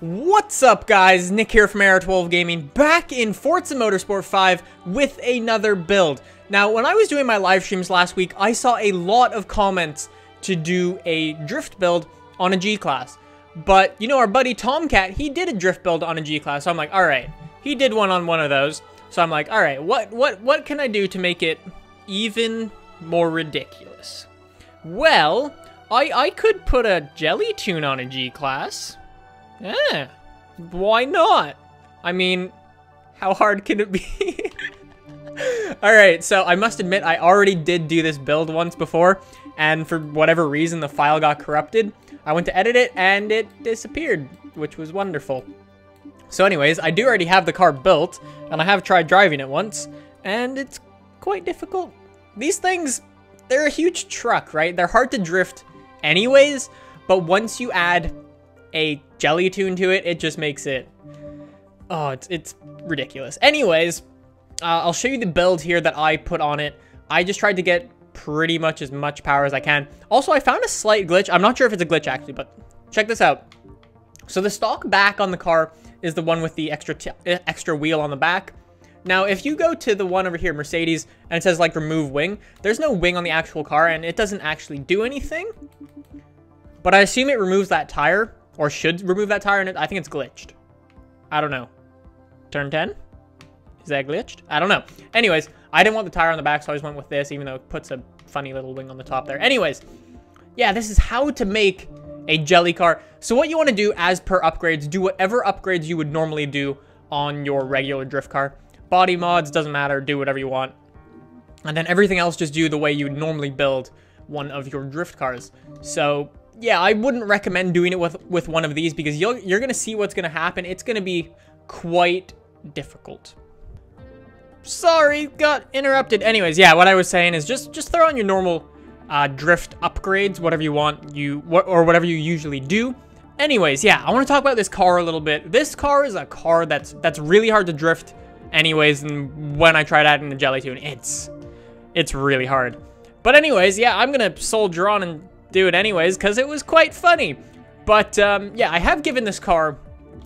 What's up, guys? Nick here from AR12 Gaming, back in Forza Motorsport 5 with another build. Now, when I was doing my live streams last week, I saw a lot of comments to do a drift build on a G-Class. But, you know, our buddy Tomcat, he did a drift build on a G-Class, so I'm like, alright, he did one on one of those. So I'm like, alright, what can I do to make it even more ridiculous? Well, I could put a Jelly Tune on a G-Class. Yeah, why not? I mean, how hard can it be? Alright, so I must admit I already did do this build once before, and for whatever reason the file got corrupted. I went to edit it and it disappeared, which was wonderful. So anyways, I do already have the car built, and I have tried driving it once, and it's quite difficult. These things, they're a huge truck, right? They're hard to drift anyways, but once you add a Jelly Tune to it, it just makes it, oh, it's ridiculous. Anyways, I'll show you the build here that I put on it. I just tried to get pretty much as much power as I can. Also, I found a slight glitch. I'm not sure if it's a glitch actually, but check this out. So the stock back on the car is the one with the extra wheel on the back. Now, if you go to the one over here, Mercedes, and it says like remove wing, there's no wing on the actual car and it doesn't actually do anything. But I assume it removes that tire. Or should remove that tire, and I think it's glitched. I don't know. Turn 10? Is that glitched? I don't know. Anyways, I didn't want the tire on the back, so I just went with this, even though it puts a funny little wing on the top there. Anyways, yeah, this is how to make a jelly car. So what you want to do as per upgrades, do whatever upgrades you would normally do on your regular drift car. Body mods, doesn't matter, do whatever you want. And then everything else, just do the way you would normally build one of your drift cars. So yeah, I wouldn't recommend doing it with one of these, because you're going to see what's going to happen. It's going to be quite difficult. Sorry, got interrupted. Anyways, yeah, what I was saying is just throw on your normal drift upgrades, whatever you want, or whatever you usually do. Anyways, yeah, I want to talk about this car a little bit. This car is a car that's really hard to drift anyways, and when I tried out in the Jelly Tune, it's really hard. But anyways, yeah, I'm going to soldier on and do it anyways, because it was quite funny. But yeah, I have given this car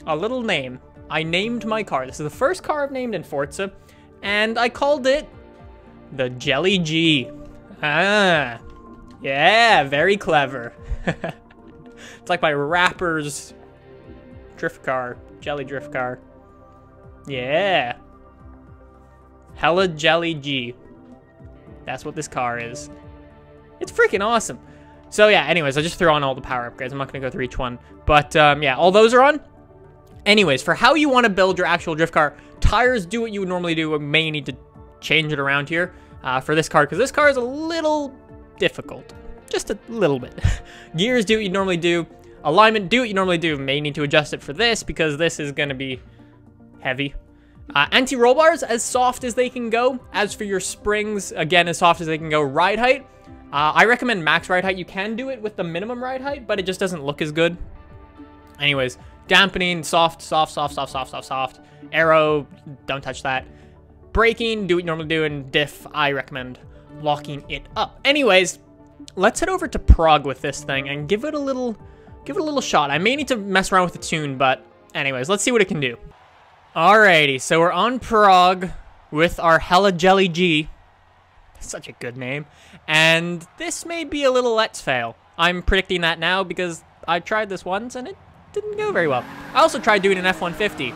a little name. I named my car. This is the first car I've named in Forza, and I called it the Jelly G. Ah, yeah, very clever. It's like my rapper's drift car, Jelly Drift Car. Yeah, hella Jelly G. That's what this car is. It's freaking awesome. So yeah, anyways, I just threw on all the power upgrades. I'm not going to go through each one. But yeah, all those are on. Anyways, for how you want to build your actual drift car, tires, do what you would normally do. We may need to change it around here for this car, because this car is a little difficult. Just a little bit. Gears, do what you normally do. Alignment, do what you normally do. May need to adjust it for this, because this is going to be heavy. Anti-roll bars, as soft as they can go. As for your springs, again, as soft as they can go. Ride height. I recommend max ride height. You can do it with the minimum ride height, but it just doesn't look as good. Anyways, dampening, soft. Aero, don't touch that. Braking, do what you normally do, and diff, I recommend locking it up. Anyways, let's head over to Prague with this thing and give it a little shot. I may need to mess around with the tune, but anyways, let's see what it can do. Alrighty, so we're on Prague with our hella Jelly G. Such a good name. And this may be a little let's fail. I'm predicting that now, because I tried this once and it didn't go very well. I also tried doing an F-150.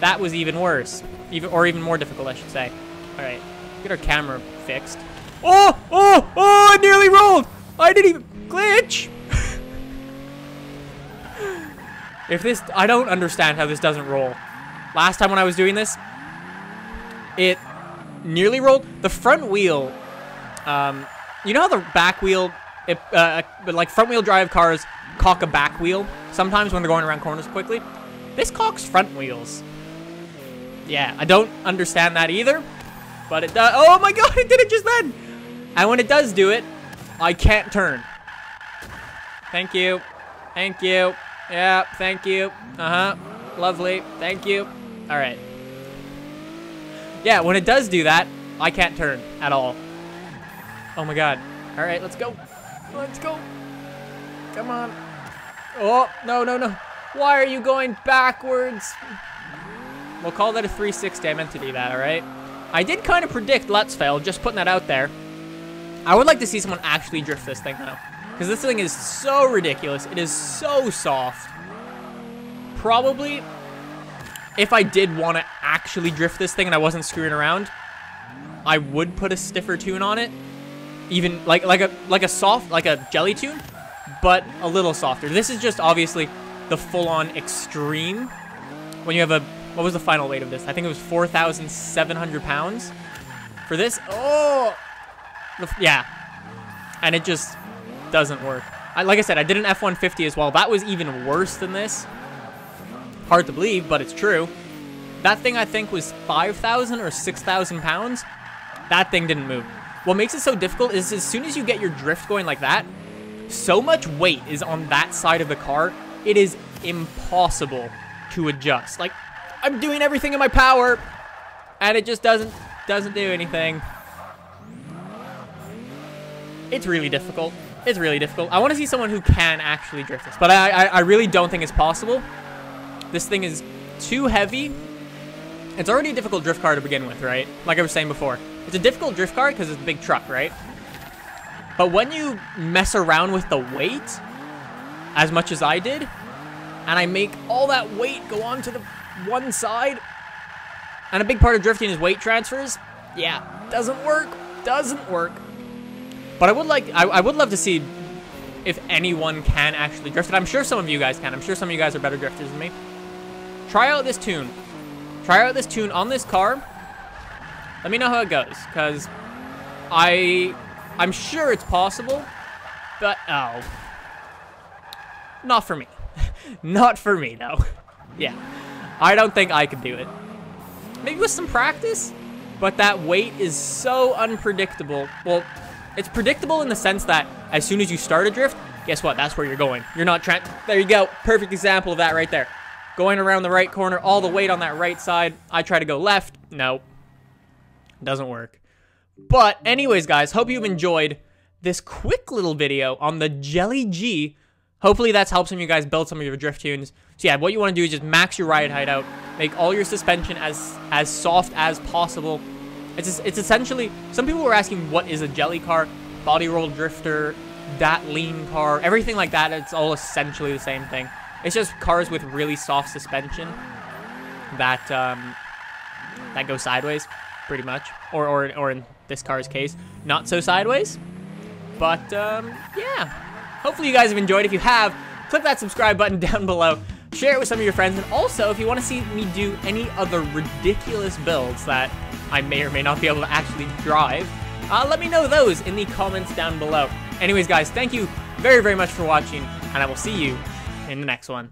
That was even worse. Even more difficult, I should say. Alright, get our camera fixed. Oh, I nearly rolled! I didn't even glitch! I don't understand how this doesn't roll. Last time when I was doing this, it nearly rolled. The front wheel, you know how the back wheel, like front wheel drive cars cock a back wheel sometimes when they're going around corners quickly? This cocks front wheels. Yeah, I don't understand that either, but it does. Oh my god, it did it just then! And when it does do it, I can't turn. Thank you. Thank you. Yeah, thank you. Uh-huh. Lovely. Thank you. Alright. Yeah, when it does do that, I can't turn at all. Oh my god. Alright, let's go. Let's go. Come on. Oh, no. Why are you going backwards? We'll call that a 360. I meant to do that, all right? I did kind of predict Let's Fail, just putting that out there. I would like to see someone actually drift this thing, though, because this thing is so ridiculous. It is so soft. Probably, if I did want to actually drift this thing and I wasn't screwing around, I would put a stiffer tune on it. Even like a Jelly Tune, but a little softer. This is just obviously the full-on extreme. When you have a, what was the final weight of this? I think it was 4,700 pounds for this. Oh, yeah, and it just doesn't work. Like I said, I did an F-150 as well. That was even worse than this. Hard to believe, but it's true. That thing I think was 5,000 or 6,000 pounds. That thing didn't move. What makes it so difficult is as soon as you get your drift going like that, so much weight is on that side of the car, it is impossible to adjust. Like, I'm doing everything in my power, and it just doesn't do anything. It's really difficult. It's really difficult. I want to see someone who can actually drift this, but I really don't think it's possible. This thing is too heavy. It's already a difficult drift car to begin with, right? Like I was saying before. It's a difficult drift car because it's a big truck, right? But when you mess around with the weight, as much as I did, and I make all that weight go on to the one side, and a big part of drifting is weight transfers, yeah, doesn't work, doesn't work. But I would like, I would love to see if anyone can actually drift it. I'm sure some of you guys can. I'm sure some of you guys are better drifters than me. Try out this tune. Try out this tune on this car. Let me know how it goes, because I'm sure it's possible, but oh, not for me. Not for me, though. Yeah, I don't think I could do it. Maybe with some practice, but that weight is so unpredictable. Well, it's predictable in the sense that as soon as you start a drift, guess what? That's where you're going. You're not trying. There you go. Perfect example of that right there. Going around the right corner, all the weight on that right side. I try to go left. No. Doesn't work. But anyways, guys, hope you've enjoyed this quick little video on the Jelly G. Hopefully that's helped some of you guys build some of your drift tunes. So yeah, what you want to do is just max your ride height out, make all your suspension as soft as possible. It's essentially, some people were asking what is a jelly car, body roll drifter, that lean car, everything like that. It's all essentially the same thing. It's just cars with really soft suspension that that go sideways, pretty much, or in this car's case, not so sideways. But yeah, hopefully you guys have enjoyed. If you have, click that subscribe button down below, share it with some of your friends, and also if you want to see me do any other ridiculous builds that I may or may not be able to actually drive, let me know those in the comments down below. Anyways, guys, thank you very, very much for watching, and I will see you in the next one.